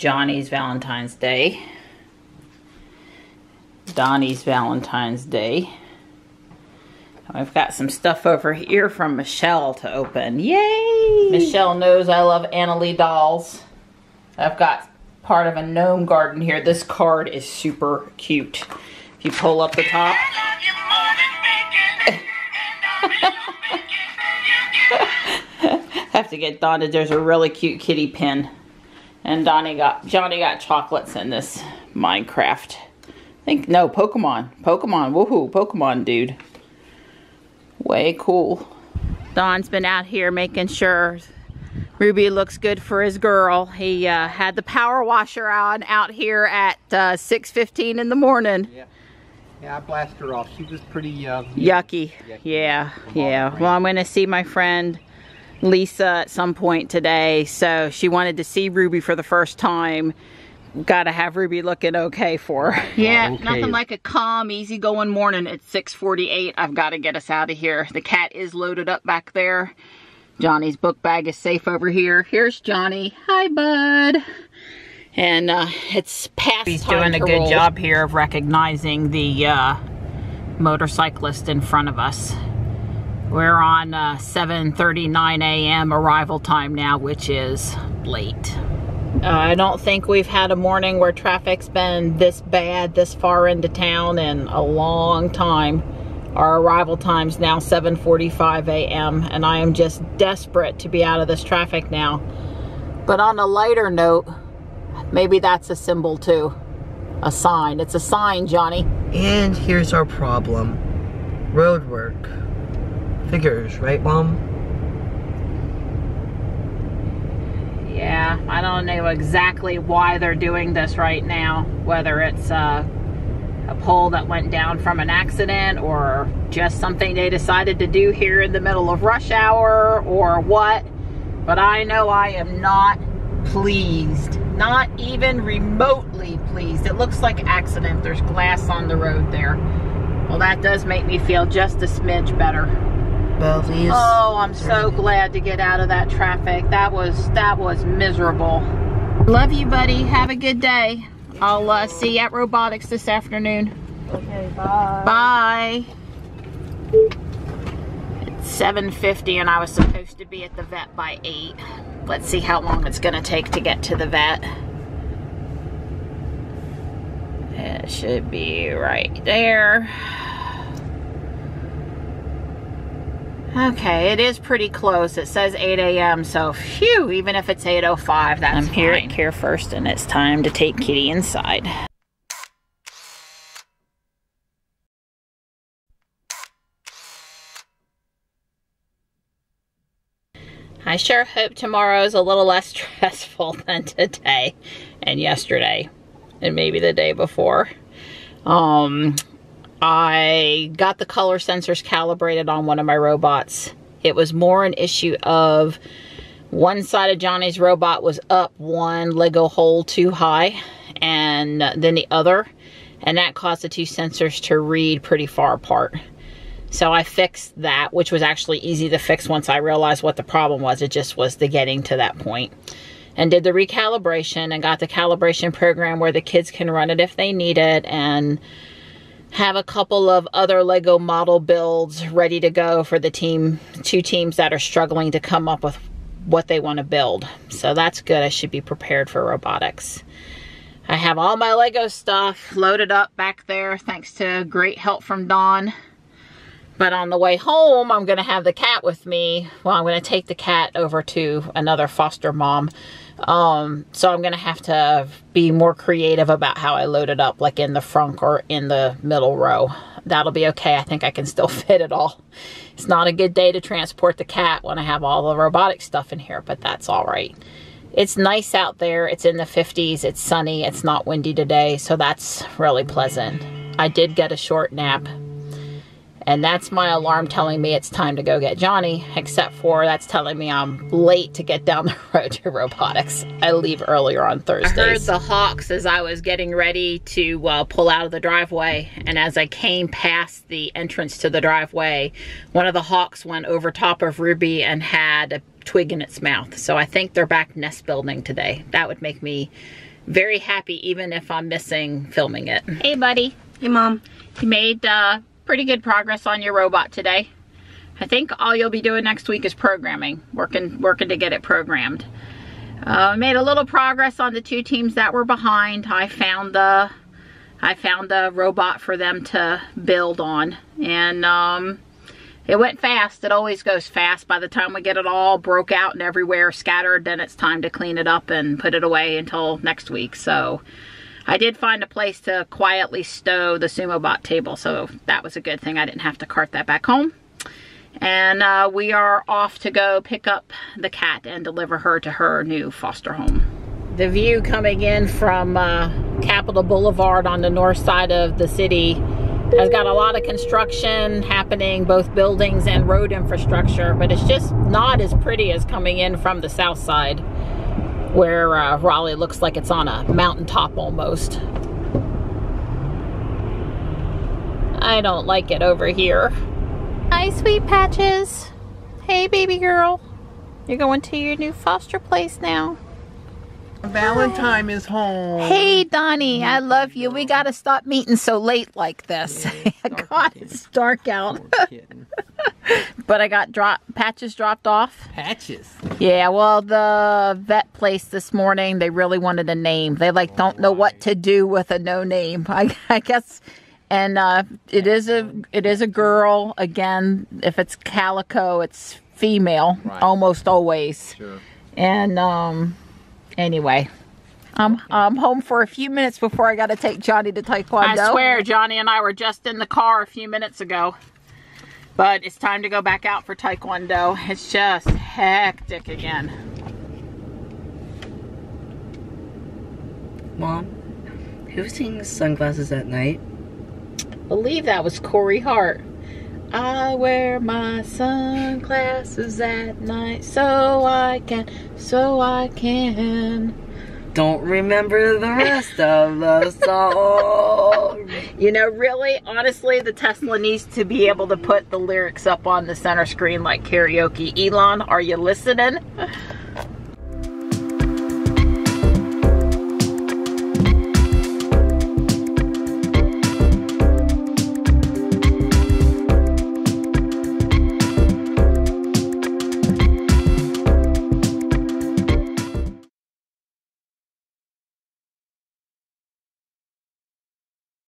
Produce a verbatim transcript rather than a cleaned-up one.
Johnny's Valentine's Day, Donnie's Valentine's Day. I've got some stuff over here from Michelle to open. Yay! Michelle knows I love Annalee dolls. I've got part of a gnome garden here. This card is super cute. If you pull up the top. I have to get Donna. There's a really cute kitty pin. And Donnie got, Johnny got chocolates in this Minecraft. I think, no, Pokemon. Pokemon, woohoo, Pokemon dude. Way cool. Don's been out here making sure Ruby looks good for his girl. He uh, had the power washer on out here at uh, six fifteen in the morning. Yeah. Yeah, I blasted her off. She was pretty uh, yucky. yucky. Yeah, yeah. Well, I'm going to see my friend Lisa at some point today. So she wanted to see Ruby for the first time. Got to have Ruby looking okay for her. Yeah, okay. Nothing like a calm, easygoing morning at six forty-eight. I've got to get us out of here. The cat is loaded up back there. Johnny's book bag is safe over here. Here's Johnny. Hi, bud. And uh, it's past He's time doing a good roll. job here of recognizing the uh, motorcyclist in front of us. We're on uh, seven thirty-nine a m arrival time now, which is late. Uh, I don't think we've had a morning where traffic's been this bad this far into town in a long time. Our arrival time's now seven forty-five a m and I am just desperate to be out of this traffic now. But on a lighter note, maybe that's a symbol too. A sign. It's a sign, Johnny. And here's our problem. Road work. Figures, right, Mom? Yeah, I don't know exactly why they're doing this right now. Whether it's uh, a pole that went down from an accident or just something they decided to do here in the middle of rush hour or what. But I know I am not pleased. Not even remotely pleased. It looks like an accident. There's glass on the road there. Well, that does make me feel just a smidge better. Well, these oh, I'm so glad to get out of that traffic. That was that was miserable. Love you, buddy. Have a good day. I'll uh, see you at robotics this afternoon. Okay, bye. Bye. It's seven fifty and I was supposed to be at the vet by eight. Let's see how long it's gonna take to get to the vet. It should be right there. Okay, it is pretty close. It says eight a m so phew, even if it's eight oh five, that's fine. I'm here at Care First and it's time to take Kitty inside. I sure hope tomorrow's a little less stressful than today and yesterday and maybe the day before. Um, I got the color sensors calibrated on one of my robots. It was more an issue of one side of Johnny's robot was up one LEGO hole too high and then the other, and that caused the two sensors to read pretty far apart. So I fixed that, which was actually easy to fix once I realized what the problem was. It just was the getting to that point. And did the recalibration and got the calibration program where the kids can run it if they need it. And have a couple of other LEGO model builds ready to go for the team, two teams that are struggling to come up with what they want to build. So that's good. I should be prepared for robotics. I have all my LEGO stuff loaded up back there thanks to great help from Dawn. But on the way home, I'm going to have the cat with me. Well, I'm going to take the cat over to another foster mom. Um, so I'm going to have to be more creative about how I load it up, like in the front or in the middle row. That'll be okay. I think I can still fit it all. It's not a good day to transport the cat when I have all the robotic stuff in here, but that's all right. It's nice out there. It's in the fifties. It's sunny. It's not windy today. So that's really pleasant. I did get a short nap. And that's my alarm telling me it's time to go get Johnny, except for that's telling me I'm late to get down the road to robotics. I leave earlier on Thursdays. I heard the hawks as I was getting ready to uh, pull out of the driveway. And as I came past the entrance to the driveway, one of the hawks went over top of Ruby and had a twig in its mouth. So I think they're back nest building today. That would make me very happy even if I'm missing filming it. Hey buddy. Hey mom. You made uh, pretty good progress on your robot today. I think all you'll be doing next week is programming, working working to get it programmed. Uh, made a little progress on the two teams that were behind. I found the I found the robot for them to build on, and um, it went fast. It always goes fast. By the time we get it all broke out and everywhere scattered, then it's time to clean it up and put it away until next week. So I did find a place to quietly stow the SumoBot table, so that was a good thing. I didn't have to cart that back home. And uh, we are off to go pick up the cat and deliver her to her new foster home. The view coming in from uh, Capitol Boulevard on the north side of the city has got a lot of construction happening, both buildings and road infrastructure, but it's just not as pretty as coming in from the south side, where uh, Raleigh looks like it's on a mountaintop almost. I don't like it over here. Hi, sweet Patches. Hey, baby girl. You're going to your new foster place now. Valentine Hi. Is home. Hey, Donnie. I love you. We got to stop meeting so late like this. Yeah, it's God, kitten. It's dark out. But I got drop, Patches dropped off. Patches? Yeah, well, the vet place this morning, they really wanted a name. They, like, oh, don't know what to do with a no name. I, I guess... And uh, it is a it is a girl. Again, if it's calico, it's female, right. Almost always. Sure. And um, anyway, I'm I'm home for a few minutes before I got to take Johnny to Taekwondo. I swear, Johnny and I were just in the car a few minutes ago, but it's time to go back out for Taekwondo. It's just hectic again. Mom, who sings sunglasses at night? I believe that was Corey Hart. I wear my sunglasses at night so I can, so I can. Don't remember the rest of the song. You know, really, honestly, the Tesla needs to be able to put the lyrics up on the center screen like karaoke. Elon, are you listening?